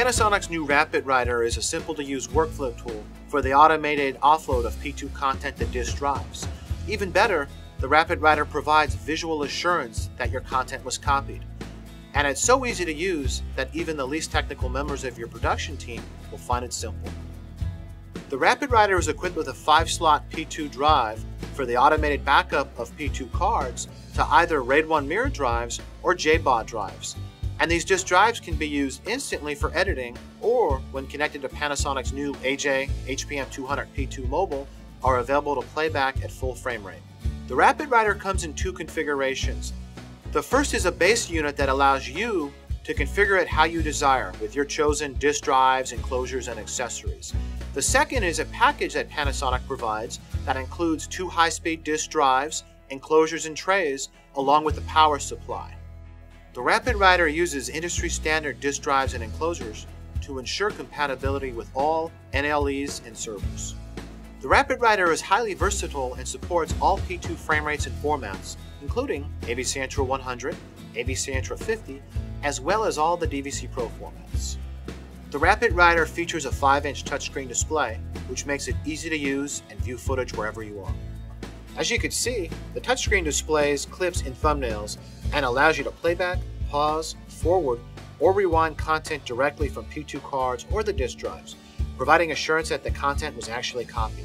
Panasonic's new Rapid Writer is a simple-to-use workflow tool for the automated offload of P2 content to disk drives. Even better, the Rapid Writer provides visual assurance that your content was copied. And it's so easy to use that even the least technical members of your production team will find it simple. The Rapid Writer is equipped with a 5-slot P2 drive for the automated backup of P2 cards to either RAID-1 mirror drives or JBOD drives. And these disk drives can be used instantly for editing or when connected to Panasonic's new AJ HPM 200 P2 mobile are available to playback at full frame rate. The Rapid Writer comes in two configurations. The first is a base unit that allows you to configure it how you desire with your chosen disk drives, enclosures, and accessories. The second is a package that Panasonic provides that includes 2 high-speed disk drives, enclosures, and trays, along with the power supply. The Rapid Writer uses industry-standard disk drives and enclosures to ensure compatibility with all NLEs and servers. The Rapid Writer is highly versatile and supports all P2 frame rates and formats, including AVC-Intra 100, AVC-Intra 50, as well as all the DVC Pro formats. The Rapid Writer features a 5-inch touchscreen display, which makes it easy to use and view footage wherever you are. As you can see, the touchscreen displays clips and thumbnails and allows you to playback, pause, forward, or rewind content directly from P2 cards or the disk drives, providing assurance that the content was actually copied.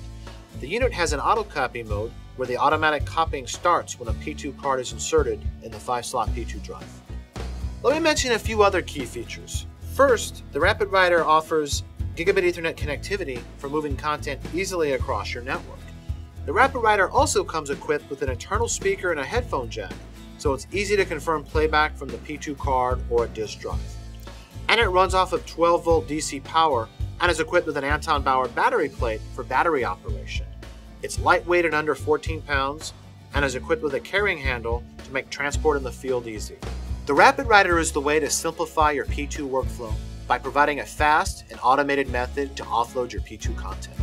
The unit has an auto-copy mode where the automatic copying starts when a P2 card is inserted in the 5-slot P2 drive. Let me mention a few other key features. First, the Rapid Writer offers Gigabit Ethernet connectivity for moving content easily across your network. The Rapid Writer also comes equipped with an internal speaker and a headphone jack, so it's easy to confirm playback from the P2 card or a disk drive. And it runs off of 12-volt DC power and is equipped with an Anton Bauer battery plate for battery operation. It's lightweight and under 14 pounds, and is equipped with a carrying handle to make transport in the field easy. The Rapid Writer is the way to simplify your P2 workflow by providing a fast and automated method to offload your P2 content.